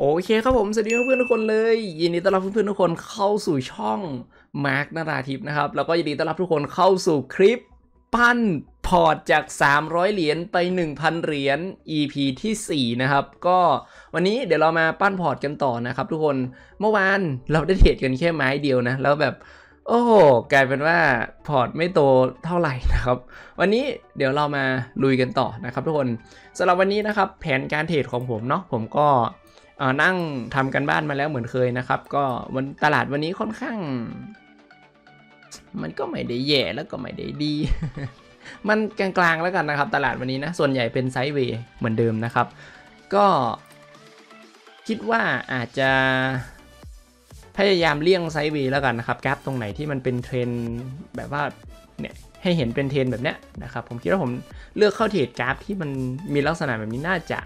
โอเคครับผมสวัสดีเพื่อนๆทุกคนเลยยินดีต้อนรับเพื่อนๆทุกคนเข้าสู่ช่องมาร์คนราทิพย์นะครับแล้วก็ยินดีต้อนรับทุกคนเข้าสู่คลิปปั้นพอร์ตจาก300เหรียญไป 1,000 เหรียญ EP ที่4นะครับก็วันนี้เดี๋ยวเรามาปั้นพอร์ตกันต่อนะครับทุกคนเมื่อวานเราได้เทรดกันแค่ไม้เดียวนะแล้วแบบโอ้โหกลายเป็นว่าพอร์ตไม่โตเท่าไหร่นะครับวันนี้เดี๋ยวเรามาลุยกันต่อนะครับทุกคนสำหรับวันนี้นะครับแผนการเทรดของผมเนาะผมก็นั่งทำกันบ้านมาแล้วเหมือนเคยนะครับก็วันตลาดวันนี้ค่อนข้างมันก็ไม่ได้แย่แล้วก็ไม่ได้ดี มันกลางๆแล้วกันนะครับตลาดวันนี้นะส่วนใหญ่เป็นไซด์เวย์เหมือนเดิมนะครับก็คิดว่าอาจจะพยายามเลี่ยงไซด์เวย์แล้วกันนะครับกราฟตรงไหนที่มันเป็นเทรนแบบว่าเนี่ยให้เห็นเป็นเทรนแบบเนี้ยนะครับผมคิดว่าผมเลือกเข้าเทรดกราฟที่มันมีลักษณะแบบนี้น่าจะ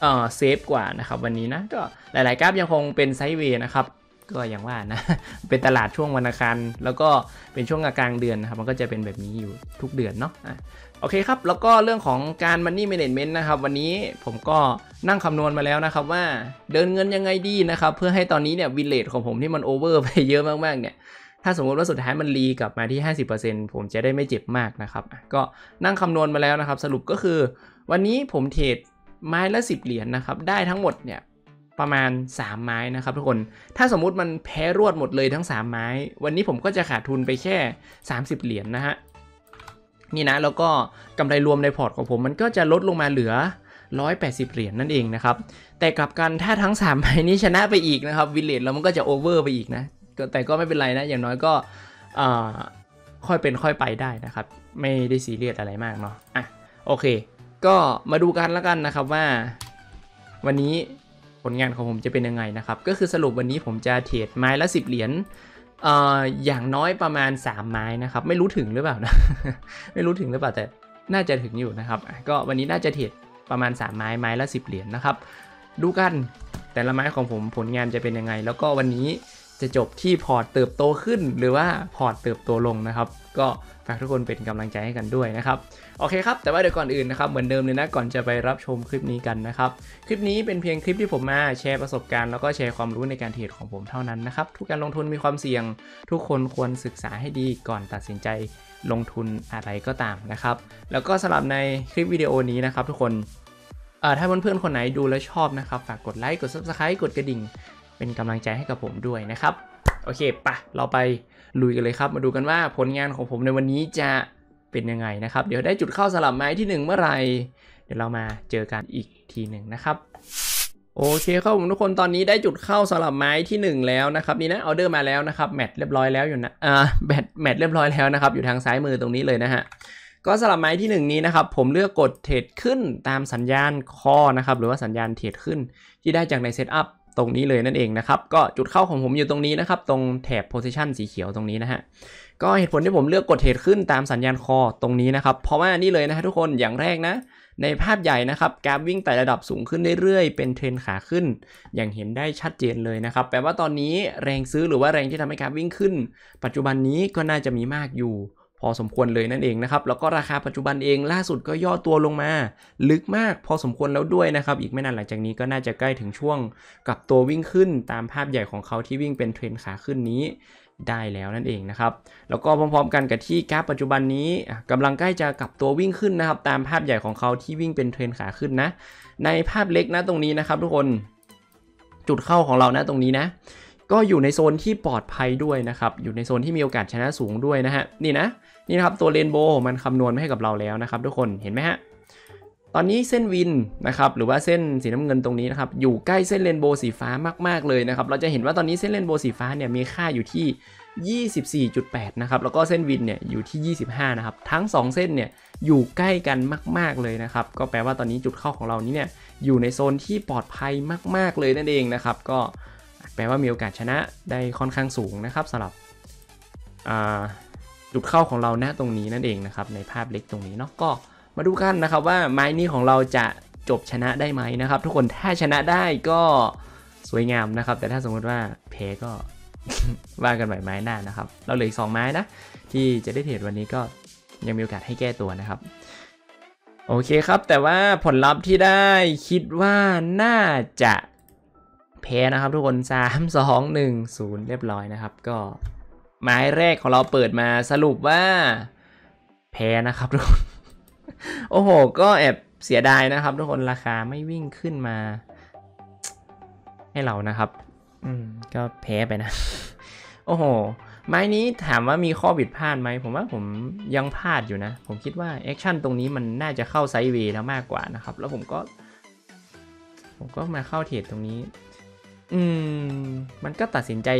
เซฟกว่านะครับวันนี้นะก็หลายๆกราฟยังคงเป็นไซด์เวย์นะครับก็อย่างว่านะเป็นตลาดช่วงวันอังคารแล้วก็เป็นช่วงกลางเดือนนะครับมันก็จะเป็นแบบนี้อยู่ทุกเดือนเนาะโอเคครับแล้วก็เรื่องของการ Money Management นะครับวันนี้ผมก็นั่งคำนวณมาแล้วนะครับว่าเดินเงินยังไงดีนะครับเพื่อให้ตอนนี้เนี่ยวินเลทของผมที่มันโอเวอร์ไปเยอะมากๆเนี่ยถ้าสมมติว่าสุดท้ายมันรีกลับมาที่ 50% ผมจะได้ไม่เจ็บมากนะครับก็นั่งคำนวณมาแล้วนะครับสรุปก็คือวันนี้ผมเทรดไม้ละ10เหรียญนะครับได้ทั้งหมดเนี่ยประมาณ3ไม้นะครับทุกคนถ้าสมมุติมันแพ้รวดหมดเลยทั้ง3ไม้วันนี้ผมก็จะขาดทุนไปแค่30เหรียญนะฮะนี่นะแล้วก็กำไรรวมในพอร์ตของผมมันก็จะลดลงมาเหลือ180เหรียญนั่นเองนะครับแต่กลับกันถ้าทั้ง3ไม้นี้ชนะไปอีกนะครับวินเลทแล้วมันก็จะโอเวอร์ไปอีกนะแต่ก็ไม่เป็นไรนะอย่างน้อยก็ค่อยเป็นค่อยไปได้นะครับไม่ได้ซีเรียสอะไรมากเนาะอ่ะโอเคก็มาดูกันแล้วกันนะครับว่าวันนี้ผลงานของผมจะเป็นยังไงนะครับก็คือสรุปวันนี้ผมจะเทรดไม้ละ10เหรียญอย่างน้อยประมาณ3ไม้นะครับไม่รู้ถึงหรือเปล่านะ ไม่รู้ถึงหรือเปล่าแต่น่าจะถึงอยู่นะครับก็วันนี้น่าจะเทรดประมาณ3ไม้ไม้ละ10เหรียญนะครับดูกันแต่ละไม้ของผมผลงานจะเป็นยังไงแล้วก็วันนี้จะจบที่พอร์ตเติบโตขึ้นหรือว่าพอร์ตเติบโตลงนะครับก็ฝากทุกคนเป็นกำลังใจให้กันด้วยนะครับโอเคครับแต่ว่าเดี๋ยวก่อนอื่นนะครับเหมือนเดิมเลยนะก่อนจะไปรับชมคลิปนี้กันนะครับคลิปนี้เป็นเพียงคลิปที่ผมมาแชร์ประสบการณ์แล้วก็แชร์ความรู้ในการเทรดของผมเท่านั้นนะครับทุกการลงทุนมีความเสี่ยงทุกคนควรศึกษาให้ดีก่อนตัดสินใจลงทุนอะไรก็ตามนะครับแล้วก็สำหรับในคลิปวิดีโอนี้นะครับทุกคนถ้าเพื่อนๆคนไหนดูและชอบนะครับฝากกดไลค์กด Subscribe กดกระดิ่งเป็นกำลังใจให้กับผมด้วยนะครับโอเคปะเราไปลุยกันเลยครับมาดูกันว่าผลงานของผมในวันนี้จะเป็นยังไงนะครับเดี๋ยวได้จุดเข้าสลับไม้ที่1เมื่อไหร่เดี๋ยวเรามาเจอกันอีกทีหนึ่งนะครับโอเคครับผมทุกคนตอนนี้ได้จุดเข้าสลับไม้ที่1แล้วนะครับนี่นะออเดอร์มาแล้วนะครับแมตช์เรียบร้อยแล้วอยู่นะแมตช์เรียบร้อยแล้วนะครับอยู่ทางซ้ายมือตรงนี้เลยนะฮะก็สลับไม้ที่1นี้นะครับผมเลือกกดเทรดขึ้นตามสัญญาณคอนะครับหรือว่าสัญญาณเทรดขึ้นที่ได้จากในเซตอัพตรงนี้เลยนั่นเองนะครับก็จุดเข้าของผมอยู่ตรงนี้นะครับตรงแถบ position สีเขียวตรงนี้นะฮะก็เหตุผลที่ผมเลือกกดเทรดขึ้นตามสัญญาณคอตรงนี้นะครับเพราะว่านี่เลยนะทุกคนอย่างแรกนะในภาพใหญ่นะครับกราฟวิ่งไต่ระดับสูงขึ้นเรื่อยๆเป็นเทรนขาขึ้นอย่างเห็นได้ชัดเจนเลยนะครับแปลว่าตอนนี้แรงซื้อหรือว่าแรงที่ทำให้กราฟวิ่งขึ้นปัจจุบันนี้ก็น่าจะมีมากอยู่พอสมควรเลยนั่นเองนะครับแล้วก็ราคาปัจจุบันเองล่าสุดก็ย่อตัวลงมาลึกมากพอสมควรแล้วด้วยนะครับอีกไม่นานหลังจากนี้ก็น่าจะใกล้ถึงช่วงกลับตัววิ่งขึ้นตามภาพใหญ่ของเขาที่วิ่งเป็นเทรนขาขึ้นนี้ได้แล้วนั่นเองนะครับแล้วก็พร้อมๆกันกับที่กราฟปัจจุบันนี้กำลังใกล้จะกลับตัววิ่งขึ้นนะครับตามภาพใหญ่ของเขาที่วิ่งเป็นเทรนขาขึ้นนะในภาพเล็กนะตรงนี้นะครับทุกคนจุดเข้าของเรานะตรงนี้นะก็อยู่ในโซนที่ปลอดภัยด้วยนะครับอยู่ในโซนที่มีโอกาสชนะสูงด้วยนะฮะนี่นะครับตัวเรนโบว์มันคำนวณมาให้กับเราแล้วนะครับทุกคนเห็นไหมฮะตอนนี้เส้นวินนะครับหรือว่าเส้นสีน้ำเงินตรงนี้นะครับอยู่ใกล้เส้นเรนโบว์สีฟ้ามากๆเลยนะครับเราจะเห็นว่าตอนนี้เส้นเรนโบว์สีฟ้าเนี่ยมีค่าอยู่ที่24.8 นะครับแล้วก็เส้นวินเนี่ยอยู่ที่ 25 นะครับทั้ง2เส้นเนี่ยอยู่ใกล้กันมากๆเลยนะครับก็แปลว่าตอนนี้จุดเข้าของเรานี้เนี่ยอยู่ในโซนที่ปลอดภัยมากๆเลยนั่นเองนะครับก็แปลว่ามีโอกาสชนะได้ค่อนข้างสูงนะครับสำหรับจุดเข้าของเรานะตรงนี้นั่นเองนะครับในภาพเล็กตรงนี้เนาะก็มาดูกันนะครับว่าไม้นี้ของเราจะจบชนะได้ไหมนะครับทุกคนถ้าชนะได้ก็สวยงามนะครับแต่ถ้าสมมติว่าแพ้ก็ ว่ากันใหม่ไม้หน้านะครับเราเหลืออีก2ไม้นะที่จะได้เทรดวันนี้ก็ยังมีโอกาสให้แก้ตัวนะครับโอเคครับแต่ว่าผลลัพธ์ที่ได้คิดว่าน่าจะ แพ้นะครับทุกคน3-2-1-0เรียบร้อยนะครับก็หมายแรกของเราเปิดมาสรุปว่าแพ้นะครับทุกคนโอ้โหก็แอบเสียดายนะครับทุกคนราคาไม่วิ่งขึ้นมาให้เรานะครับก็แพ้ไปนะโอ้โหไม้นี้ถามว่ามีข้อผิดพลาดไหมผมว่าผมยังพลาดอยู่นะผมคิดว่าแอคชั่นตรงนี้มันน่าจะเข้าไซด์เวย์แล้วมากกว่านะครับแล้วผมก็มาเข้าเทรดตรงนี้มันก็ตัดสินใจ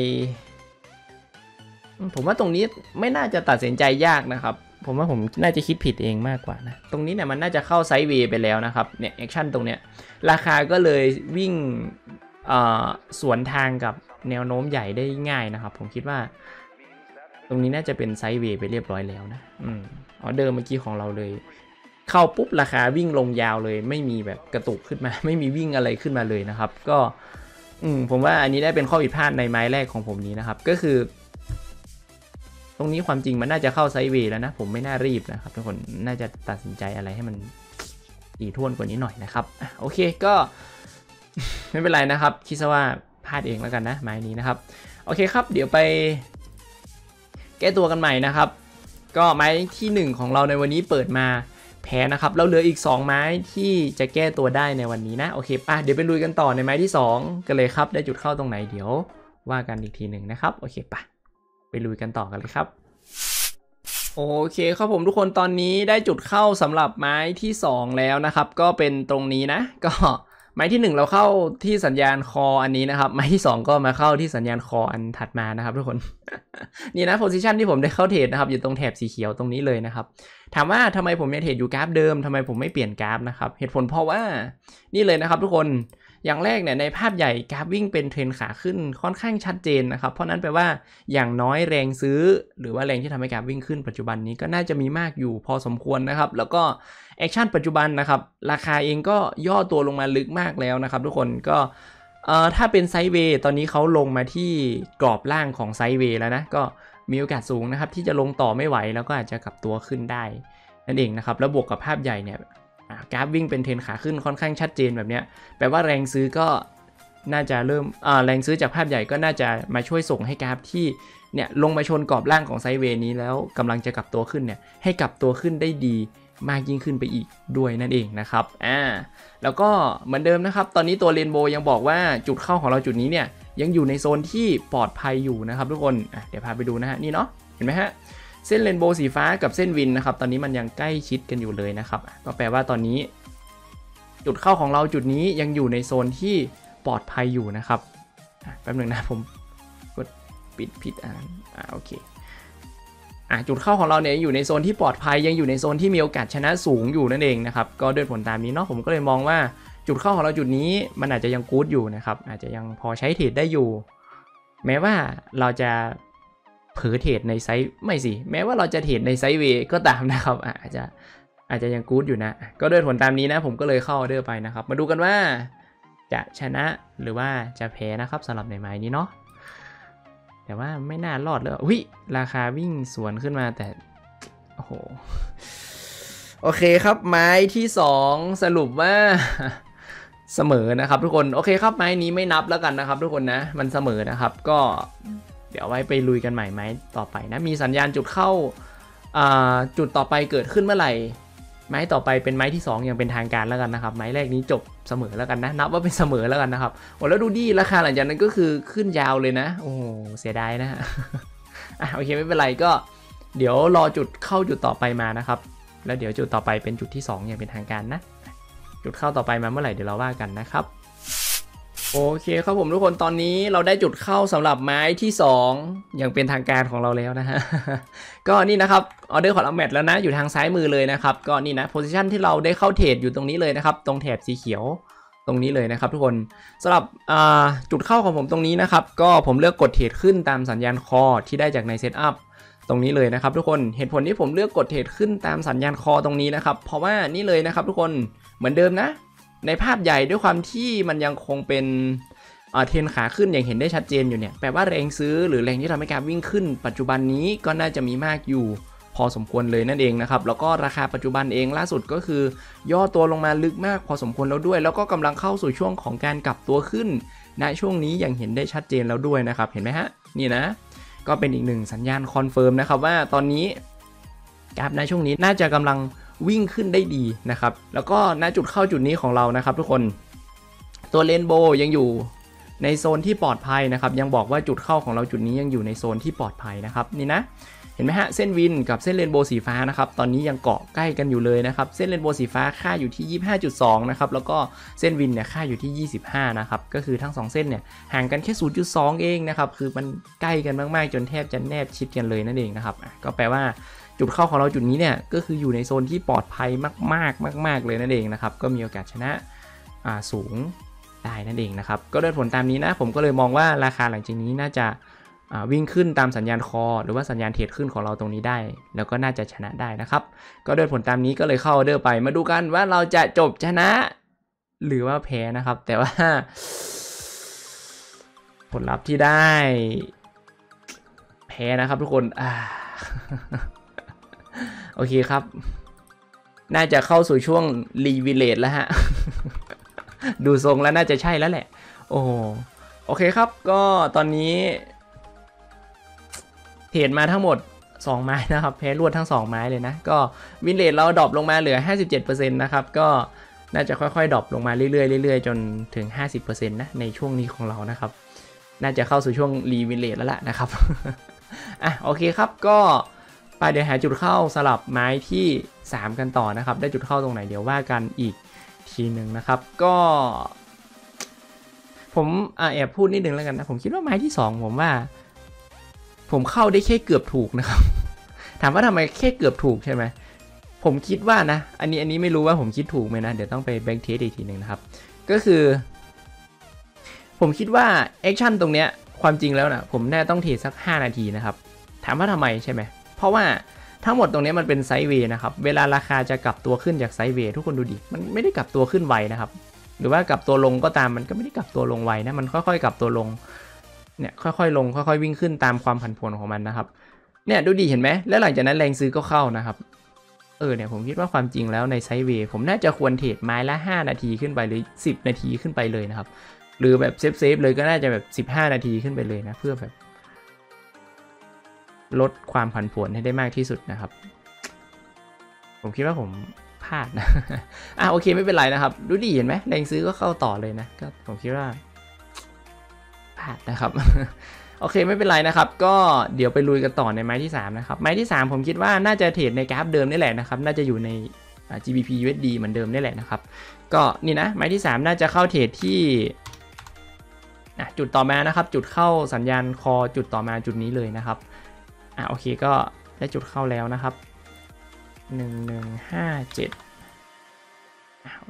ผมว่าตรงนี้ไม่น่าจะตัดสินใจยากนะครับผมว่าผมน่าจะคิดผิดเองมากกว่านะตรงนี้เนี่ยมันน่าจะเข้าไซด์เวย์ไปแล้วนะครับเนี่ยแอคชั่นตรงเนี้ยราคาก็เลยวิ่งสวนทางกับแนวโน้มใหญ่ได้ง่ายนะครับผมคิดว่าตรงนี้น่าจะเป็นไซด์เวย์ไปเรียบร้อยแล้วนะออเดอร์เมื่อกี้ของเราเลยเข้าปุ๊บราคาวิ่งลงยาวเลยไม่มีแบบกระตุกขึ้นมาไม่มีวิ่งอะไรขึ้นมาเลยนะครับก็ผมว่าอันนี้ได้เป็นข้อผิดพลาดในไม้แรกของผมนี้นะครับก็คือตรงนี้ความจริงมันน่าจะเข้าไซด์เวย์แล้วนะผมไม่น่ารีบนะครับทุกคนน่าจะตัดสินใจอะไรให้มันถี่ถ้วนกว่านี้หน่อยนะครับโอเคก็ไม่เป็นไรนะครับคิดซะว่าพลาดเองแล้วกันนะไม้นี้นะครับโอเคครับเดี๋ยวไปแก้ตัวกันใหม่นะครับก็ไม้ที่1ของเราในวันนี้เปิดมาแพ้นะครับเราเหลืออีก2ไม้ที่จะแก้ตัวได้ในวันนี้นะโอเคป่ะเดี๋ยวไปลุยกันต่อในไม้ที่2กันเลยครับได้จุดเข้าตรงไหนเดี๋ยวว่ากันอีกทีหนึ่งนะครับโอเคป่ะไปลุยกันต่อกันเลยครับโอเคครับผมทุกคนตอนนี้ได้จุดเข้าสำหรับไม้ที่2แล้วนะครับก็เป็นตรงนี้นะก็ไม้ที่1เราเข้าที่สัญญาณคออันนี้นะครับไม้ที่2ก็มาเข้าที่สัญญาณคออันถัดมานะครับทุกคน นี่นะโพซิชันที่ผมได้เข้าเทรดนะครับอยู่ตรงแถบสีเขียวตรงนี้เลยนะครับถามว่าทำไมผมยังเทรดอยู่กราฟเดิมทำไมผมไม่เปลี่ยนกราฟนะครับเหตุผลเพราะว่านี่เลยนะครับทุกคนอย่างแรกเนี่ยในภาพใหญ่กราฟวิ่งเป็นเทรนขาขึ้นค่อนข้างชัดเจนนะครับเพราะนั้นแปลว่าอย่างน้อยแรงซื้อหรือว่าแรงที่ทำให้กราฟวิ่งขึ้นปัจจุบันนี้ก็น่าจะมีมากอยู่พอสมควรนะครับแล้วก็แอคชั่นปัจจุบันนะครับราคาเองก็ย่อตัวลงมาลึกมากแล้วนะครับทุกคนก็ถ้าเป็นไซด์เวย์ตอนนี้เขาลงมาที่กรอบล่างของไซด์เวย์แล้วนะก็มีโอกาสสูงนะครับที่จะลงต่อไม่ไหวแล้วก็อาจจะกลับตัวขึ้นได้นั่นเองนะครับแล้วบวกกับภาพใหญ่เนี่ยกราฟวิ่งเป็นเทรนขาขึ้นค่อนข้างชัดเจนแบบเนี้ยแปลว่าแรงซื้อก็น่าจะเริ่มแรงซื้อจากภาพใหญ่ก็น่าจะมาช่วยส่งให้กราฟที่เนี่ยลงมาชนกรอบล่างของไซด์เวย์นี้แล้วกำลังจะกลับตัวขึ้นเนี่ยให้กลับตัวขึ้นได้ดีมากยิ่งขึ้นไปอีกด้วยนั่นเองนะครับแล้วก็เหมือนเดิมนะครับตอนนี้ตัวเรนโบว์ยังบอกว่าจุดเข้าของเราจุดนี้เนี่ยยังอยู่ในโซนที่ปลอดภัยอยู่นะครับทุกคนเดี๋ยวพาไปดูนะฮะนี่เนาะเห็นไหมฮะเส้นเรนโบว์สีฟ้ากับเส้นวินนะครับตอนนี้มันยังใกล้ชิดกันอยู่เลยนะครับก็แปลว่าตอนนี้จุดเข้าของเราจุดนี้ยังอยู่ในโซนที่ปลอดภัยอยู่นะครับแป๊บหนึ่งนะผมกดปิดผิดโอเคจุดเข้าของเราเนี่ยอยู่ในโซนที่ปลอดภัยยังอยู่ในโซนที่มีโอกาสชนะสูงอยู่นั่นเองนะครับก็ด้วยผลตามนี้เนาะผมก็เลยมองว่าจุดเข้าของเราจุดนี้มันอาจจะยังกู๊ดอยู่นะครับอาจจะยังพอใช้เทรดได้อยู่แม้ว่าเราจะเผลอเทรดในไซส์ไม่สิแม้ว่าเราจะเทรดในไซส์เวก็ตามนะครับอาจจะยังกู๊ดอยู่นะก็ด้วยผลตามนี้นะผมก็เลยเข้าออเดอร์ไปนะครับมาดูกันว่าจะชนะหรือว่าจะแพ้นะครับสำหรับในไม้นี้เนาะแต่ว่าไม่น่ารอดเลยอุ้ยราคาวิ่งสวนขึ้นมาแต่โอ้โหโอเคครับไม้ที่2สรุปว่าเสมอนะครับทุกคนโอเคครับไม้นี้ไม่นับแล้วกันนะครับทุกคนนะมันเสมอนะครับก็เดี๋ยวไว้ไปลุยกันใหม่ไหมต่อไปนะมีสัญญาณจุดเข้าจุดต่อไปเกิดขึ้นเมื่อไหร่ไม้ต่อไปเป็นไม้ที่2อย่างเป็นทางการแล้วกันนะครับไม้แรกนี้จบเสมอแล้วกันนะนับว่าเป็นเสมอแล้วกันนะครับโอ้แล้วดูดิราคาหลังจากนั้นก็คือขึ้นยาวเลยนะโอ้เสียดายนะโอเคไม่เป็นไรก็เดี๋ยวรอจุดเข้าจุดต่อไปมานะครับแล้วเดี๋ยวจุดต่อไปเป็นจุดที่2อย่างเป็นทางการนะจุดเข้าต่อไปมาเมื่อไหร่เดี๋ยวเราว่ากันนะครับโอเคครับผมทุกคนตอนนี้เราได้จุดเข้าสำหรับไม้ที่2อย่างเป็นทางการของเราแล้วนะฮะก็นี่นะครับออเดอร์ของเราแมทแล้วนะอยู่ทางซ้ายมือเลยนะครับก็นี่นะโพซิชันที่เราได้เข้าเทรดอยู่ตรงนี้เลยนะครับตรงแถบสีเขียวตรงนี้เลยนะครับทุกคนสำหรับจุดเข้าของผมตรงนี้นะครับก็ผมเลือกกดเทรดขึ้นตามสัญญาณคอที่ได้จากในเซตอัพตรงนี้เลยนะครับทุกคนเหตุผลที่ผมเลือกกดเทรดขึ้นตามสัญญาณคอตรงนี้นะครับเพราะว่านี่เลยนะครับทุกคนเหมือนเดิมนะในภาพใหญ่ด้วยความที่มันยังคงเป็นเทรนขาขึ้นอย่างเห็นได้ชัดเจนอยู่เนี่ยแปลว่าแรงซื้อหรือแรงที่ทำให้กราฟวิ่งขึ้นปัจจุบันนี้ก็น่าจะมีมากอยู่พอสมควรเลยนั่นเองนะครับแล้วก็ราคาปัจจุบันเองล่าสุดก็คือย่อตัวลงมาลึกมากพอสมควรแล้วด้วยแล้วก็กำลังเข้าสู่ช่วงของการกลับตัวขึ้น ณช่วงนี้อย่างเห็นได้ชัดเจนแล้วด้วยนะครับเห็นไหมฮะนี่นะก็เป็นอีกหนึ่งสัญญาณคอนเฟิร์มนะครับว่าตอนนี้กราฟณช่วงนี้น่าจะกำลังวิ่งขึ้นได้ดีนะครับแล้วก็ณจุดเข้าจุดนี้ของเรานะครับทุกคนตัวเรนโบว์ยังอยู่ในโซนที่ปลอดภัยนะครับยังบอกว่าจุดเข้าของเราจุดนี้ยังอยู่ในโซนที่ปลอดภัยนะครับนี่นะเห็นไหมฮะเส้นวินกับเส้นเรนโบว์สีฟ้านะครับตอนนี้ยังเกาะใกล้กันอยู่เลยนะครับเส้นเรนโบว์สีฟ้าค่าอยู่ที่ 25.2 นะครับแล้วก็เส้นวินเนี่ยค่าอยู่ที่ 25 นะครับก็คือทั้ง2เส้นเนี่ยห่างกันแค่ 0.2 เองนะครับคือมันใกล้กันมากๆจนแทบจะแนบชิดกันเลยนั่นเองนะครับก็แปลว่าจุดเข้าของเราจุดนี้เนี่ยก็คืออยู่ในโซนที่ปลอดภัยมากๆเลยนั่นเองนะครับก็มีโอกาสชนะสูงได้นั่นเองนะครับก็ด้วยผลตามนี้นะผมก็เลยมองว่าราคาหลังจากนี้น่าจะวิ่งขึ้นตามสัญญาณคอหรือว่าสัญญาณเทรดขึ้นของเราตรงนี้ได้แล้วก็น่าจะชนะได้นะครับก็ด้วยผลตามนี้ก็เลยเข้าออเดอร์ไปมาดูกันว่าเราจะจบชนะหรือว่าแพ้นะครับแต่ว่าผลลัพธ์ที่ได้แพ้นะครับทุกคนโอเคครับน่าจะเข้าสู่ช่วงรีวิเลตแล้วฮะ ดูทรงแล้วน่าจะใช่แล้วแหละโอ้โอเคครับก็ตอนนี้เทรดมาทั้งหมด2ไม้นะครับแพ้รวดทั้ง2ไม้เลยนะก็วินเลทเราดรอปลงมาเหลือ 57% นะครับก็น่าจะค่อยๆดรอปลงมาเรื่อยๆจนถึง 50% นะในช่วงนี้ของเรานะครับน่าจะเข้าสู่ช่วงรีวินเลทแล้วล่ะนะครับอ่ะโอเคครับก็ไปเดี๋ยวหาจุดเข้าสลับไม้ที่3กันต่อนะครับได้จุดเข้าตรงไหนเดี๋ยวว่ากันอีกทีหนึ่งนะครับก็ผมแอบพูดนิดนึงแล้วกันนะผมคิดว่าไม้ที่2ผมเข้าได้แค่เกือบถูกนะครับถามว่าทำไมแค่เกือบถูกใช่ไหมผมคิดว่านะอันนี้ไม่รู้ว่าผมคิดถูกไหมนะเดี๋ยวต้องไปแบงค์เทสอีกทีหนึ่งนะครับก็คือผมคิดว่าแอคชั่นตรงเนี้ยความจริงแล้วนะผมน่าต้องเทสัก5นาทีนะครับถามว่าทำไมใช่ไหมเพราะว่าทั้งหมดตรงนี้มันเป็นไซด์เวย์นะครับเวลาราคาจะกลับตัวขึ้นจากไซด์เวย์ทุกคนดูดิมันไม่ได้กลับตัวขึ้นไวนะครับหรือว่ากลับตัวลงก็ตามมันก็ไม่ได้กลับตัวลงไวนะมันค่อยๆกลับตัวลงเนี่ยค่อยๆลงค่อยๆวิ่งขึ้นตามความผันผวนของมันนะครับเนี่ยดูดีเห็นไหมแล้วหลังจากนั้นแรงซื้อก็เข้านะครับเนี่ยผมคิดว่าความจริงแล้วในไซด์เวย์ผมน่าจะควรเทรดไม้ละ5นาทีขึ้นไปหรือ10นาทีขึ้นไปเลยนะครับหรือแบบเซฟเลยก็น่าจะแบบ15นาทีขึ้นไปเลยนะเพื่อแบบลดความผันผวนให้ได้มากที่สุดนะครับผมคิดว่าผมพลาดนะโอเคไม่เป็นไรนะครับดูดีเห็นไหมแรงซื้อก็เข้าต่อเลยนะก็ผมคิดว่านะครับโอเคไม่เป็นไรนะครับก็เดี๋ยวไปลุยกันต่อในไม้ที่3นะครับไม้ที่3ผมคิดว่าน่าจะเทรดในกราฟเดิมนี่แหละนะครับน่าจะอยู่ใน GBP USD เหมือนเดิมนี่แหละนะครับก็นี่นะไม้ที่3น่าจะเข้าเทรดที่จุดต่อมานะครับจุดเข้าสัญญาณคอจุดต่อมาจุดนี้เลยนะครับโอเคก็ได้จุดเข้าแล้วนะครับ1157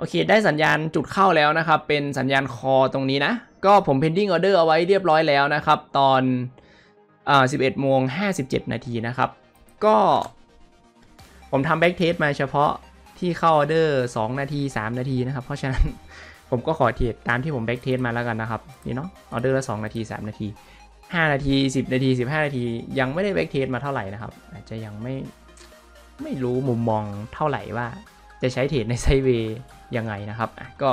โอเคได้สัญญาณจุดเข้าแล้วนะครับเป็นสัญญาณคอตรงนี้นะก็ผม pending order เอาไว้เรียบร้อยแล้วนะครับตอน11:57 นาทีนะครับก็ผมทำ back test มาเฉพาะที่เข้า order 2 นาที 3 นาทีนะครับเพราะฉะนั้นผมก็ขอเทรดตามที่ผม back test มาแล้วกันนะครับนี่เนาะ order ละ 2 นาที 3 นาที 5 นาที 10 นาที 15 นาทียังไม่ได้ back test มาเท่าไหร่นะครับอาจจะยังไม่รู้มุมมองเท่าไหร่ว่าจะใช้เทรดในไซด์เวย์ยังไงนะครับก็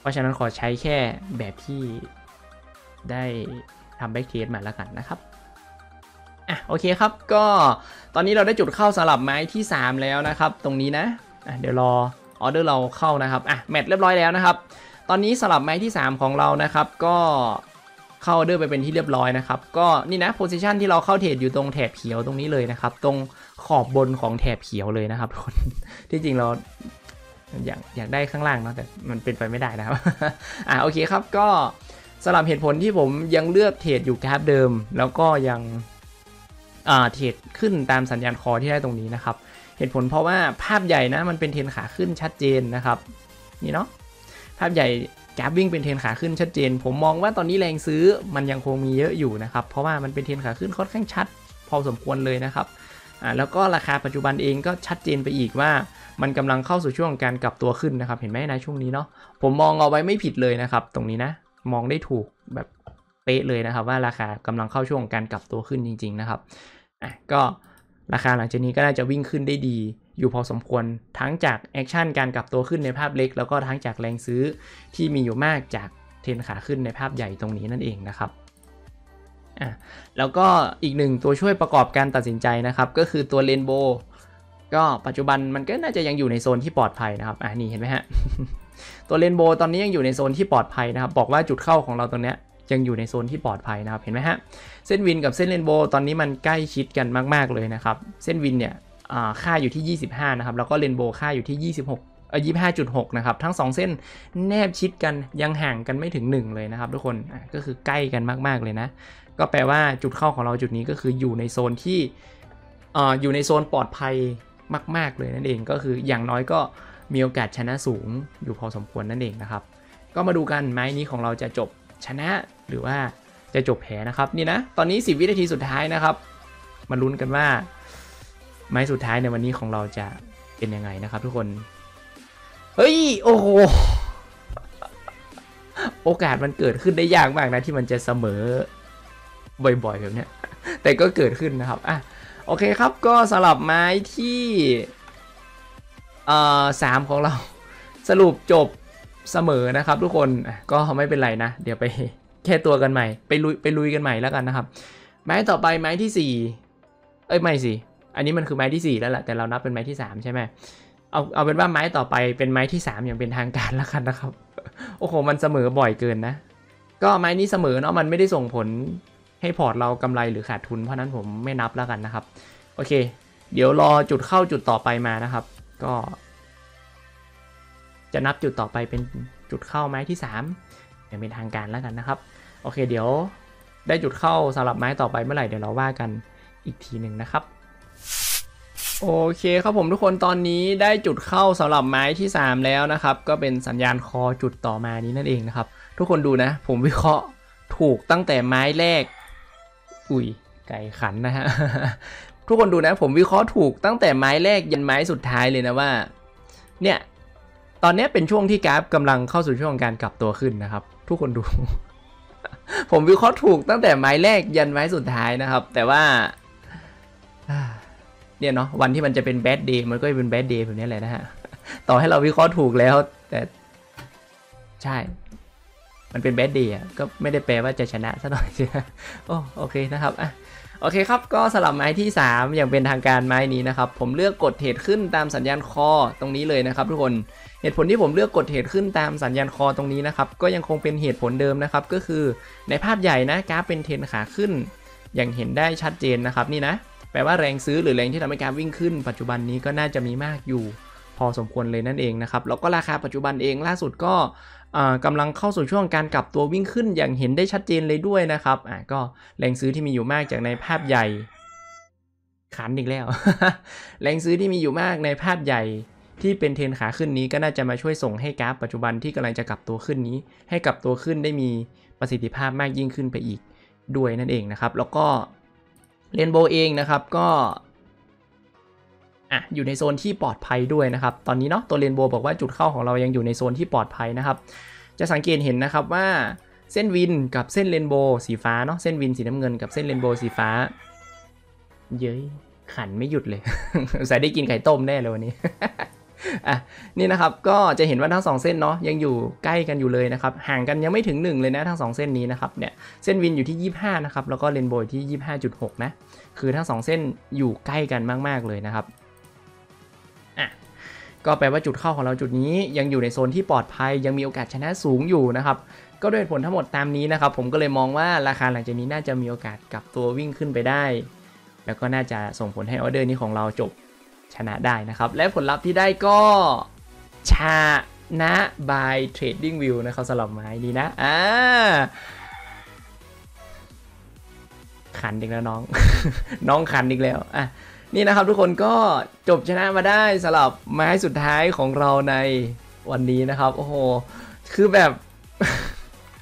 เพราะฉะนั้นขอใช้แค่แบบที่ได้ทำแบ็กเทสมาแล้วกันนะครับโอเคครับก็ตอนนี้เราได้จุดเข้าสลับไม้ที่3แล้วนะครับตรงนี้นะเดี๋ยวรอออเดอร์เราเข้านะครับแมทเรียบร้อยแล้วนะครับตอนนี้สลับไม้ที่3ของเรานะครับก็เข้าออเดอร์ไปเป็นที่เรียบร้อยนะครับก็นี่นะโพซิชันที่เราเข้าเทรดอยู่ตรงแถบเขียวตรงนี้เลยนะครับตรงขอบบนของแถบเขียวเลยนะครับคนที่จริงเราอยากได้ข้างล่างเนาะแต่มันเป็นไปไม่ได้นะครับโอเคครับก็สำหรับเหตุผลที่ผมยังเลือกเทรดอยู่กราฟเดิมแล้วก็ยังเทรดขึ้นตามสัญญาณคอที่ได้ตรงนี้นะครับเหตุผลเพราะว่าภาพใหญ่นะมันเป็นเทรนขาขึ้นชัดเจนนะครับนี่เนาะภาพใหญ่กราฟวิ่งเป็นเทรนขาขึ้นชัดเจนผมมองว่าตอนนี้แรงซื้อมันยังคงมีเยอะอยู่นะครับเพราะว่ามันเป็นเทรนขาขึ้นค่อนข้างชัดพอสมควรเลยนะครับแล้วก็ราคาปัจจุบันเองก็ชัดเจนไปอีกว่ามันกำลังเข้าสู่ช่วงการกลับตัวขึ้นนะครับเห็นไหมนะช่วงนี้เนาะผมมองเอาไว้ไม่ผิดเลยนะครับตรงนี้นะมองได้ถูกแบบเป๊ะเลยนะครับว่าราคากำลังเข้าช่วงการกลับตัวขึ้นจริงๆนะครับก็ราคาหลังจากนี้ก็น่าจะวิ่งขึ้นได้ดี อยู่พอสมควรทั้งจากแอคชั่นการกลับตัวขึ้นในภาพเล็กแล้วก็ทั้งจากแรงซื้อที่มีอยู่มากจากเทรนขาขึ้นในภาพใหญ่ตรงนี้นั่นเองนะครับแล้วก็อีกหนึ่งตัวช่วยประกอบการตัดสินใจนะครับก็คือตัวเรนโบว์ก็ปัจจุบันมันก็น่าจะยังอยู่ในโซนที่ปลอดภัยนะครับนี่เห็นไหมฮะ ตัวเรนโบว์ตอนนี้ยังอยู่ในโซนที่ปลอดภัยนะครับบอกว่าจุดเข้าของเราตรงเนี้ยยังอยู่ในโซนที่ปลอดภัยนะครับเห็นไหมฮะเส้นวินกับเส้นเรนโบว์ตอนนี้มันใกล้ชิดกันมากๆเลยนะครับเส้นวินเนี่ยค่าอยู่ที่25นะครับแล้วก็เรนโบว์ค่าอยู่ที่25.6 นะครับทั้ง2เส้นแนบชิดกันยังห่างกันไม่ถึง1เลยนะครับทุกคนก็คือใกล้กันมากๆเลยนะก็แปลว่าจุดเข้าของเราจุดนี้ก็คืออยู่ในโซนที่อยู่ในโซนปลอดภัยมากๆเลยนั่นเองก็คืออย่างน้อยก็มีโอกาสชนะสูงอยู่พอสมควรนั่นเองนะครับก็มาดูกันไม้นี้ของเราจะจบชนะหรือว่าจะจบแพ้นะครับนี่นะตอนนี้10วินาทีสุดท้ายนะครับมาลุ้นกันว่าไม้สุดท้ายในวันนี้ของเราจะเป็นยังไงนะครับทุกคนเฮ้ยโอ้โหโอกาสมันเกิดขึ้นได้ยากมากนะที่มันจะเสมอบ่อยๆแบบเนี้ยแต่ก็เกิดขึ้นนะครับโอเคครับก็สลับไม้ที่3ของเราสรุปจบเสมอนะครับทุกคนก็ไม่เป็นไรนะเดี๋ยวไปแค่ตัวกันใหม่ไปลุยกันใหม่แล้วกันนะครับไม้ต่อไปไม้ที่4เอ้ยไม่สิอันนี้มันคือไม้ที่4แล้วแหละแต่เรานับเป็นไม้ที่3ใช่ไหมเอาเป็นว่าไม้ต่อไปเป็นไม้ที่3อย่างเป็นทางการแล้วกันนะครับโอ้โหมันเสมอบ่อยเกินนะก็ไม้นี้เสมอเนาะมันไม่ได้ส่งผลให้พอร์ตเรากำไรหรือขาดทุนเพราะนั้นผมไม่นับแล้วกันนะครับโอเคเดี๋ยวรอจุดเข้าจุดต่อไปมานะครับก็จะนับจุดต่อไปเป็นจุดเข้าไม้ที่3อย่างเป็นทางการแล้วกันนะครับโอเคเดี๋ยวได้จุดเข้าสำหรับไม้ต่อไปเมื่อไหร่เดี๋ยวเราว่ากันอีกทีหนึ่งนะครับโอเคครับผมทุกคนตอนนี้ได้จุดเข้าสำหรับไม้ที่3แล้วนะครับก็เป็นสัญญาณคอจุดต่อมานี้นั่นเองนะครับทุกคนดูนะผมวิเคราะห์ถูกตั้งแต่ไม้แรกอุ้ยไก่ขันนะฮะ ทุกคนดูนะผมวิเคราะห์ถูกตั้งแต่ไม้แรกยันไม้สุดท้ายเลยนะว่าเนี่ยตอนนี้เป็นช่วงที่กราฟกำลังเข้าสู่ช่วงการกลับตัวขึ้นนะครับทุกคนดู ผมวิเคราะห์ถูกตั้งแต่ไม้แรกยันไม้สุดท้ายนะครับแต่ว่าเนี่ยเนาะวันที่มันจะเป็นแบดเดย์มันก็จะเป็นแบดเดย์แบบนี้แหละนะฮะต่อให้เราวิเคราะห์ถูกแล้วแต่ใช่มันเป็นแบดเดย์ก็ไม่ได้แปลว่าจะชนะซะหน่อยใช่ไหมโอเคนะครับโอเคครับก็สลับไม้ที่3อย่างเป็นทางการไม้นี้นะครับผมเลือกกดเทรดขึ้นตามสัญญาณคอตรงนี้เลยนะครับทุกคนเหตุผลที่ผมเลือกกดเทรดขึ้นตามสัญญาณคอตรงนี้นะครับก็ยังคงเป็นเหตุผลเดิมนะครับก็คือในภาพใหญ่นะกราฟเป็นเทรนขาขึ้นอย่างเห็นได้ชัดเจนนะครับนี่นะแปลว่าแรงซื้อหรือแรงที่ทำให้กราฟวิ่งขึ้นปัจจุบันนี้ก็น่าจะมีมากอยู่พอสมควรเลยนั่นเองนะครับแล้วก็ราคาปัจจุบันเองล่าสุดก็กำลังเข้าสู่ช่วงการกลับตัววิ่งขึ้นอย่างเห็นได้ชัดเจนเลยด้วยนะครับก็แรงซื้อที่มีอยู่มากจากในภาพใหญ่ขันอีกแล้ว แรงซื้อที่มีอยู่มากในภาพใหญ่ที่เป็นเทรนขาขึ้นนี้ก็น่าจะมาช่วยส่งให้กราฟปัจจุบันที่กำลังจะกลับตัวขึ้นนี้ให้กลับตัวขึ้นได้มีประสิทธิภาพมากยิ่งขึ้นไปอีกด้วยนั่นเองนะครับแล้วก็เรนโบว์เองนะครับก็อยู่ในโซนที่ปลอดภัยด้วยนะครับตอนนี้เนาะตัวเรนโบว์บอกว่าจุดเข้าของเรายังอยู่ในโซนที่ปลอดภัยนะครับจะสังเกตเห็นนะครับว่าเส้นวินกับเส้นเรนโบว์สีฟ้าเนาะเส้นวินสีน้ำเงินกับเส้นเรนโบว์สีฟ้าเย้ยขันไม่หยุดเลย สายได้กินไข่ต้มแน่เลยวันนี้ นี่นะครับก็จะเห็นว่าทั้ง2เส้นเนาะยังอยู่ใกล้กันอยู่เลยนะครับห่างกันยังไม่ถึง1เลยนะทั้ง2เส้นนี้นะครับเนี่ยเส้นวินอยู่ที่25นะครับแล้วก็เรนโบว์ที่ 25.6 นะคือทั้ง2เส้นอยู่ใกล้กันมากๆเลยนะครับก็แปลว่าจุดเข้าของเราจุดนี้ยังอยู่ในโซนที่ปลอดภัยยังมีโอกาสชนะสูงอยู่นะครับก็ด้วยผลทั้งหมดตามนี้นะครับผมก็เลยมองว่าราคาหลังจากนี้น่าจะมีโอกาสกลับตัววิ่งขึ้นไปได้แล้วก็น่าจะส่งผลให้ออเดอร์นี้ของเราจบชนะได้นะครับและผลลัพธ์ที่ได้ก็ชนะ by Tradingview นะครับสำหรับไม้นี้นะขันอีกแล้วน้อง น้องขันอีกแล้วนี่นะครับทุกคนก็จบชนะมาได้สำหรับไม้สุดท้ายของเราในวันนี้นะครับโอ้โหคือแบบ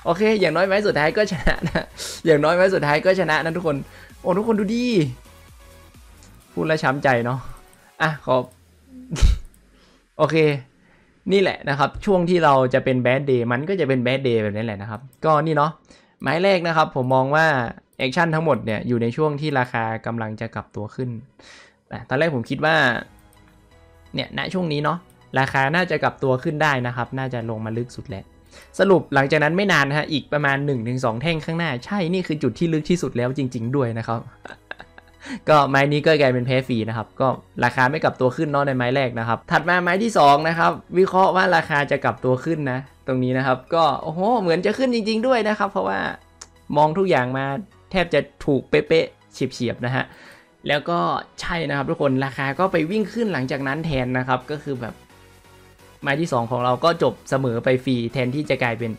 โอเคอย่างน้อยไม้สุดท้ายก็ชนะนะอย่างน้อยไม้สุดท้ายก็ชนะนะทุกคนโอ้ทุกคนดูดิพูดแล้วช้ำใจเนาะขอบ โอเคนี่แหละนะครับช่วงที่เราจะเป็นแบดเดย์มันก็จะเป็นแบดเดย์แบบนี้แหละนะครับก็นี่เนาะไม้แรกนะครับผมมองว่าแอคชั่นทั้งหมดเนี่ยอยู่ในช่วงที่ราคากำลังจะกลับตัวขึ้นตอนแรกผมคิดว่า เนี่ยณช่วงนี้เนาะราคาน่าจะกลับตัวขึ้นได้นะครับน่าจะลงมาลึกสุดแล้วสรุปหลังจากนั้นไม่นานฮะอีกประมาณ 1-2 แท่งข้างหน้าใช่นี่คือจุดที่ลึกที่สุดแล้วจริงๆด้วยนะครับ ก็ไม้นี้ก็กลายเป็นแพ้ฟรีนะครับก็ราคาไม่กลับตัวขึ้นเนาะในไม้แรกนะครับถัดมาไม้ที่2นะครับวิเคราะห์ว่าราคาจะกลับตัวขึ้นนะตรงนี้นะครับก็โอ้โหเหมือนจะขึ้นจริงๆด้วยนะครับเพราะว่ามองทุกอย่างมาแทบจะถูกเป๊ะๆเฉียบๆนะฮะแล้วก็ใช่นะครับทุกคนราคาก็ไปวิ่งขึ้นหลังจากนั้นแทนนะครับก็คือแบบไม้ที่2ของเราก็จบเสมอไปฟรีแทนที่จะกลายเป็น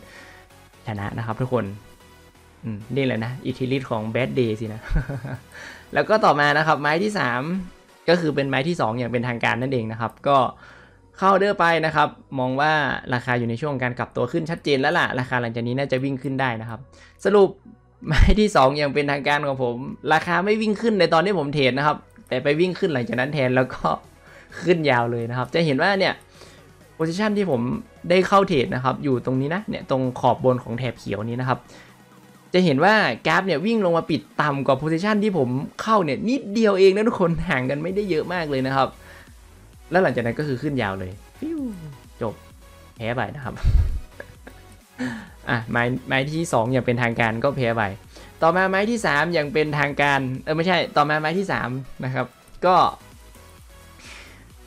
ชนะนะครับทุกคนนี่แหละนะอิทธิฤทธิ์ของแบดเดย์สินะ แล้วก็ต่อมานะครับไม้ที่3ก็คือเป็นไม้ที่2อย่างเป็นทางการนั่นเองนะครับก็เข้าเดอร์ไปนะครับมองว่าราคาอยู่ในช่วงการกลับตัวขึ้นชัดเจนแล้วล่ะราคาหลังจากนี้น่าจะวิ่งขึ้นได้นะครับสรุปไม้ที่2อย่างเป็นทางการของผมราคาไม่วิ่งขึ้นในตอนที่ผมเทรดนะครับแต่ไปวิ่งขึ้นหลังจากนั้นแทนแล้วก็ขึ้นยาวเลยนะครับจะเห็นว่าเนี่ยโพซิชันที่ผมได้เข้าเทรดนะครับอยู่ตรงนี้นะเนี่ยตรงขอบบนของแถบเขียวนี้นะครับจะเห็นว่ากราฟเนี่ยวิ่งลงมาปิดต่ำกว่าโพซิชันที่ผมเข้าเนี่ยนิดเดียวเองนะทุกคนห่างกันไม่ได้เยอะมากเลยนะครับแล้วหลังจากนั้นก็คือขึ้นยาวเลยฟิวจบแพ้ไปนะครับ ไม้ที่2อย่างเป็นทางการก็แพ้ไปต่อมาไม้ที่3อย่างเป็นทางการไม่ใช่ต่อมาไม้ที่3นะครับก็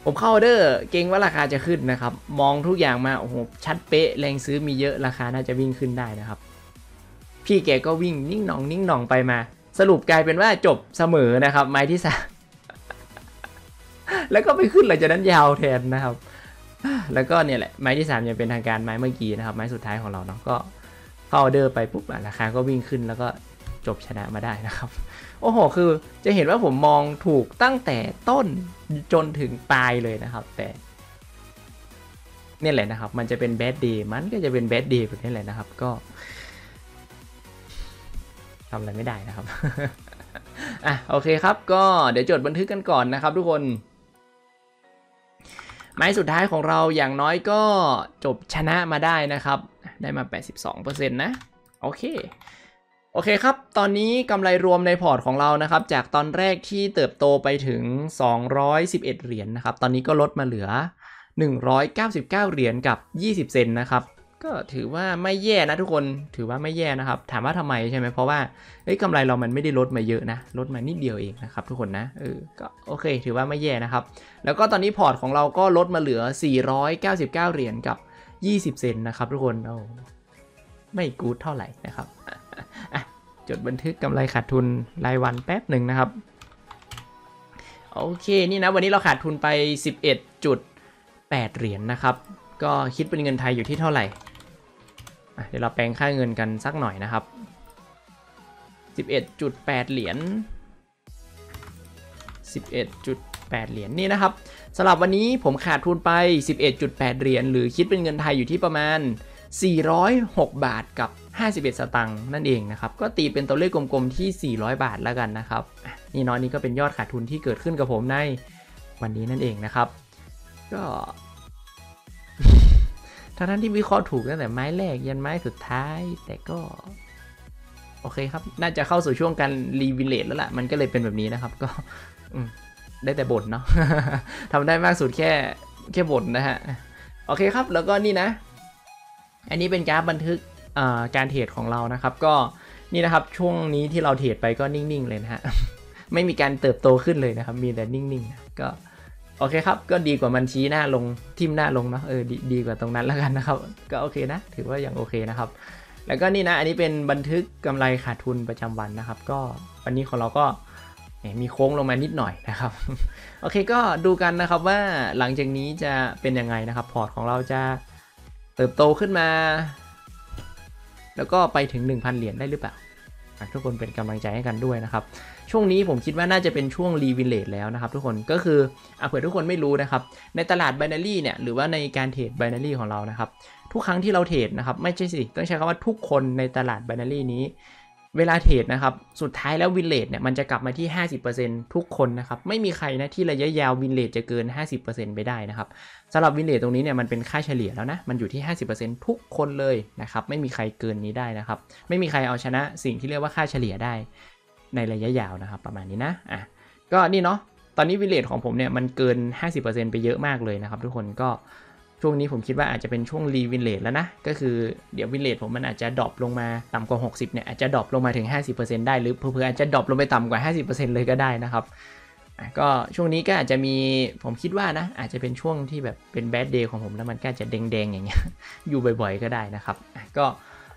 ผมเข้าเดอร์เกรงว่าราคาจะขึ้นนะครับมองทุกอย่างมาโอ้โหชัดเป๊ะแรงซื้อมีเยอะราคาน่าจะวิ่งขึ้นได้นะครับพี่แกก็วิ่งนิ่งหน่องนิ่งหน่องไปมาสรุปกลายเป็นว่าจบเสมอนะครับไม้ที่3 แล้วก็ไปขึ้นหลังจากนั้นยาวแทนนะครับแล้วก็เนี่ยแหละไม้ที่3ยังเป็นทางการไม้เมื่อกี้นะครับไม้สุดท้ายของเราเนาะก็เข้าเดอร์ไปปุ๊บราคาก็วิ่งขึ้นแล้วก็จบชนะมาได้นะครับโอ้โหคือจะเห็นว่าผมมองถูกตั้งแต่ต้นจนถึงปลายเลยนะครับแต่นี่แหละนะครับมันจะเป็นแบดเดย์มันก็จะเป็นแบดเดย์แบบนี้แหละนะครับก็ทำอะไรไม่ได้นะครับ โอเคครับก็เดี๋ยวจดบันทึกกันก่อนนะครับทุกคนไม้สุดท้ายของเราอย่างน้อยก็จบชนะมาได้นะครับได้มา 82% นะโอเคครับตอนนี้กำไรรวมในพอร์ตของเรานะครับจากตอนแรกที่เติบโตไปถึง211เหรียญนะครับตอนนี้ก็ลดมาเหลือ199เหรียญกับ20เซนต์นะครับก็ถือว่าไม่แย่นะทุกคนถือว่าไม่แย่นะครับถามว่าทำไมใช่ไหมเพราะว่ากำไรเรามันไม่ได้ลดมาเยอะนะลดมานิดเดียวเองนะครับทุกคนนะก็โอเคถือว่าไม่แย่นะครับแล้วก็ตอนนี้พอร์ตของเราก็ลดมาเหลือ499เหรียญกับ20เซนต์นะครับทุกคนไม่กู๊ดเท่าไหร่นะครับจดบันทึกกำไรขาดทุนรายวันแป๊บหนึ่งนะครับโอเคนี่นะวันนี้เราขาดทุนไป 11.8 เหรียญนะครับก็คิดเป็นเงินไทยอยู่ที่เท่าไหร่เดี๋ยวเราแปลงค่าเงินกันสักหน่อยนะครับ 11.8 เหรียญ 11.8 เหรียญนี่นะครับสำหรับวันนี้ผมขาดทุนไป 11.8 เหรียญหรือคิดเป็นเงินไทยอยู่ที่ประมาณ406 บาทกับ51 สตางค์นั่นเองนะครับก็ตีเป็นตัวเลขกลมๆที่400บาทแล้วกันนะครับนี่น้อยนี้ก็เป็นยอดขาดทุนที่เกิดขึ้นกับผมในวันนี้นั่นเองนะครับก็ ทั้งที่วิเคราะห์ถูกตั้งแต่ไม้แรกยันไม้สุดท้ายแต่ก็โอเคครับน่าจะเข้าสู่ช่วงการรีวิเลตแล้วล่ะมันก็เลยเป็นแบบนี้นะครับก็ได้แต่บ่นเนาะ ทำได้มากสุดแค่บ่นนะฮะโอเคครับแล้วก็นี่นะอันนี้เป็นกราฟบันทึกการเทรดของเรานะครับก็นี่นะครับช่วงนี้ที่เราเทรดไปก็นิ่งๆเลยนะฮะ ไม่มีการเติบโตขึ้นเลยนะครับมีแต่นิ่งๆนะก็โอเคครับก็ดีกว่ามันชี้หน้าลงทิ่มหน้าลงเนาะดีกว่าตรงนั้นแล้วกันนะครับก็โอเคนะถือว่ายังโอเคนะครับแล้วก็นี่นะอันนี้เป็นบันทึกกำไรขาดทุนประจำวันนะครับก็วันนี้ของเราก็มีโค้งลงมานิดหน่อยนะครับ โอเคก็ดูกันนะครับว่าหลังจากนี้จะเป็นยังไงนะครับพอร์ตของเราจะเติบโตขึ้นมาแล้วก็ไปถึง 1,000 เหรียญได้หรือเปล่าทุกคนเป็นกำลังใจให้กันด้วยนะครับช่วงนี้ผมคิดว่าน่าจะเป็นช่วงรีวิเลตแล้วนะครับทุกคนก็คือเผื่อทุกคนไม่รู้นะครับในตลาดไบนารี่เนี่ยหรือว่าในการเทรดไบนารี่ของเรานะครับทุกครั้งที่เราเทรดนะครับไม่ใช่สิต้องใช้คำว่าทุกคนในตลาดไบนารี่นี้เวลาเทรดนะครับสุดท้ายแล้ววินเลทเนี่ยมันจะกลับมาที่ 50% ทุกคนนะครับไม่มีใครนะที่ระยะยาววินเลทจะเกิน 50% ไปได้นะครับสำหรับวินเลทตรงนี้เนี่ยมันเป็นค่าเฉลี่ยแล้วนะมันอยู่ที่ 50% ทุกคนเลยนะครับไม่มีใครเกินนี้ได้นะครับไม่มีใครเอาชนะสิ่งที่เรียกว่าค่าเฉลี่ยได้ในระยะยาวนะครับประมาณนี้นะก็นี่เนาะ ตอนนี้วิเลทของผมเนี่ยมันเกิน 50% ไปเยอะมากเลยนะครับทุกคนก็ช่วงนี้ผมคิดว่าอาจจะเป็นช่วงรีวินเลทแล้วนะก็คือเดี๋ยววินเลทผมมันอาจจะดรอปลงมาต่ำกว่า60เนี่ยอาจจะดรอปลงมาถึง 50% ได้หรือเผื่ออาจจะดรอปลงไปต่ำกว่า 50% เลยก็ได้นะครับก็ช่วงนี้ก็อาจจะมีผมคิดว่านะอาจจะเป็นช่วงที่แบบเป็นแบดเดย์ของผมแล้วมันก็จะแดงๆอย่างเงี้ยอยู่บ่อยๆก็ได้นะครับก็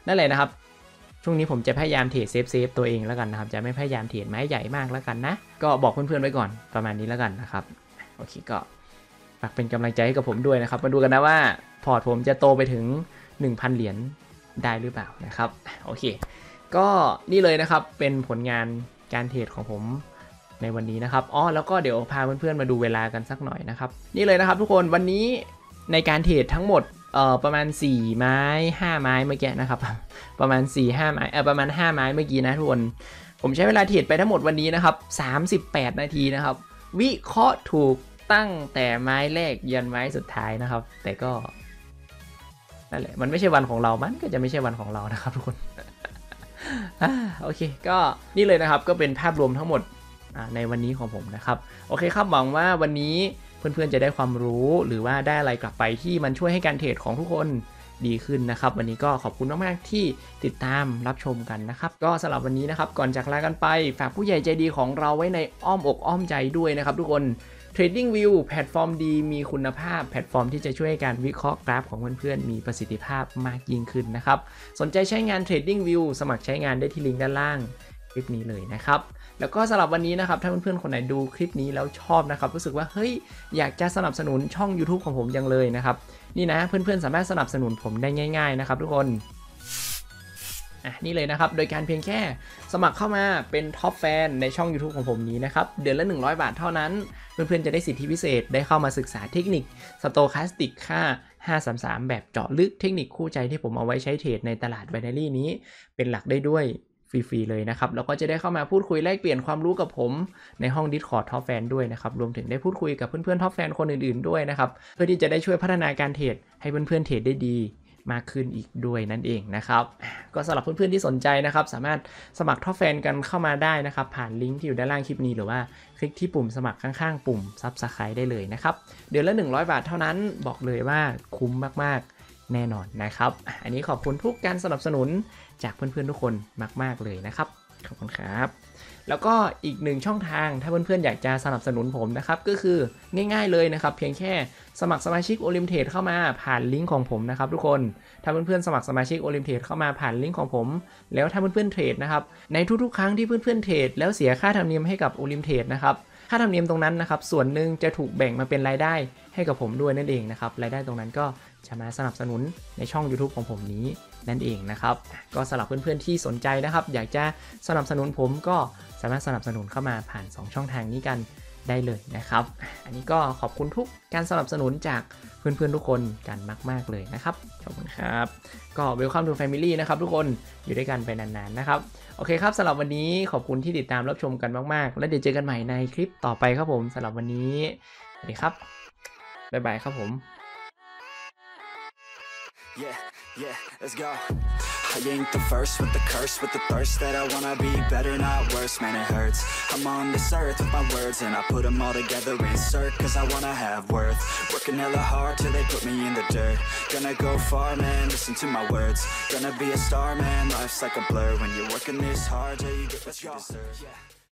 นั่นแหละนะครับช่วงนี้ผมจะพยายามเทรดเซฟตัวเองแล้วกันนะครับจะไม่พยายามเทรดไม้ใหญ่มากแล้วกันนะก็บอกเพื่อนๆไว้ก่อนประมาณนี้แล้วกันนะครับโอเคก็ฝากเป็นกำลังใจให้กับผมด้วยนะครับมาดูกันนะว่าพอร์ตผมจะโตไปถึง 1,000 เหรียญได้หรือเปล่านะครับโอเคก็นี่เลยนะครับเป็นผลงานการเทรดของผมในวันนี้นะครับอ๋อแล้วก็เดี๋ยวพาเพื่อนๆมาดูเวลากันสักหน่อยนะครับนี่เลยนะครับทุกคนวันนี้ในการเทรดทั้งหมดประมาณ4ไม้5ไม้เมื่อกี้นะครับประมาณ4-5ไม้ประมาณ5ไม้เมื่อกี้นะทุกคนผมใช้เวลาเทรดไปทั้งหมดวันนี้นะครับ38นาทีนะครับวิเคราะห์ถูกตั้งแต่ไม้แรกยันไม้สุดท้ายนะครับแต่ก็นั่นแหละมันไม่ใช่วันของเรามันก็จะไม่ใช่วันของเรานะครับทุกคนโอเคก็นี่เลยนะครับก็เป็นภาพรวมทั้งหมดในวันนี้ของผมนะครับโอเคครับหวังว่าวันนี้เพื่อนๆจะได้ความรู้หรือว่าได้อะไรกลับไปที่มันช่วยให้การเทรดของทุกคนดีขึ้นนะครับวันนี้ก็ขอบคุณมากๆที่ติดตามรับชมกันนะครับก็สำหรับวันนี้นะครับก่อนจากลากันไปฝากผู้ใหญ่ใจดีของเราไว้ในอ้อมอกอ้อมใจด้วยนะครับทุกคน Tradingview แพลตฟอร์มดีมีคุณภาพแพลตฟอร์มที่จะช่วยการวิเคราะห์กราฟของเพื่อนๆมีประสิทธิภาพมากยิ่งขึ้นนะครับสนใจใช้งาน Tradingview สมัครใช้งานได้ที่ลิงก์ด้านล่างคลิปนี้เลยนะครับแล้วก็สำหรับวันนี้นะครับถ้าเพื่อนๆคนไหนดูคลิปนี้แล้วชอบนะครับรู้สึกว่าเฮ้ยอยากจะสนับสนุนช่อง YouTube ของผมจังเลยนะครับนี่นะเพื่อนๆสามารถสนับสนุนผมได้ง่ายๆนะครับทุกคนนี่เลยนะครับโดยการเพียงแค่สมัครเข้ามาเป็นท็อปแฟนในช่อง YouTube ของผมนี้นะครับเดือนละ100 บาทเท่านั้นเพื่อนๆจะได้สิทธิพิเศษได้เข้ามาศึกษาเทคนิคสโตแคสติกค่า533แบบเจาะลึกเทคนิคคู่ใจที่ผมเอาไว้ใช้เทรดในตลาดไบนารี่นี้เป็นหลักได้ด้วยฟรีๆเลยนะครับแล้วก็จะได้เข้ามาพูดคุยแลกเปลี่ยนความรู้กับผมในห้อง Discord Top Fan ด้วยนะครับรวมถึงได้พูดคุยกับเพื่อนๆ Top Fan คนอื่นๆด้วยนะครับเพื่อที่จะได้ช่วยพัฒนาการเทรดให้เพื่อนๆเทรดได้ดีมากขึ้นอีกด้วยนั่นเองนะครับก็สำหรับเพื่อนๆที่สนใจนะครับสามารถสมัคร Top Fan กันเข้ามาได้นะครับผ่านลิงก์ที่อยู่ด้านล่างคลิปนี้หรือว่าคลิกที่ปุ่มสมัครข้างๆปุ่ม Subscribe ได้เลยนะครับเดือนละ100 บาทเท่านั้นบอกเลยว่าคุ้มมากๆแน่นอนนะครับอันนี้ขอบคุณทุกการสนับสนุนจากเพื่อนๆทุกคนมากๆเลยนะครับขอบคุณครับแล้วก็อีกหนึ่งช่องทางถ้าเพื่อนๆอยากจะสนับสนุนผมนะครับก็คือง่ายๆเลยนะครับเพียงแค่สมัครสมาชิก Olymptrade เข้ามาผ่านลิงก์ของผมนะครับทุกคนถ้าเพื่อนๆสมัครสมาชิก Olymptrade เข้ามาผ่านลิงก์ของผมแล้วถ้าเพื่อนๆเทรดนะครับในทุกๆครั้งที่เพื่อนๆเทรดแล้วเสียค่าธรรมเนียมให้กับ Olymptrade นะครับค่าธรรมเนียมตรงนั้นนะครับส่วนหนึ่งจะถูกแบ่งมาเป็นรายได้ให้กับผมด้วยนั่นเองนะครับรายได้ตรงนั้นก็จะมาสนับสนุนในช่อง YouTube ของผมนี้นั่นเองนะครับก็สำหรับเพื่อนๆที่สนใจนะครับอยากจะสนับสนุนผมก็สามารถสนับสนุนเข้ามาผ่าน2ช่องทางนี้กันได้เลยนะครับอันนี้ก็ขอบคุณทุกการสนับสนุนจากเพื่อนๆทุกคนกันมากๆเลยนะครับขอบคุณครับก็ Welcome to Family นะครับทุกคนอยู่ด้วยกันไปนานๆนะครับโอเคครับสำหรับวันนี้ขอบคุณที่ติดตามรับชมกันมากๆและเดี๋ยวเจอกันใหม่ในคลิปต่อไปครับผมสำหรับวันนี้สวัสดีครับบ๊ายบายครับผม Yeah, let's go. I ain't the first with the curse, with the thirst that I wanna be better, not worse. Man, it hurts. I'm on this earth with my words, and I put them all together, insert, cause I wanna have worth. Working hella hard till they put me in the dirt. Gonna go far, man, listen to my words. Gonna be a star, man, life's like a blur. When you're working this hard till you get what you deserve.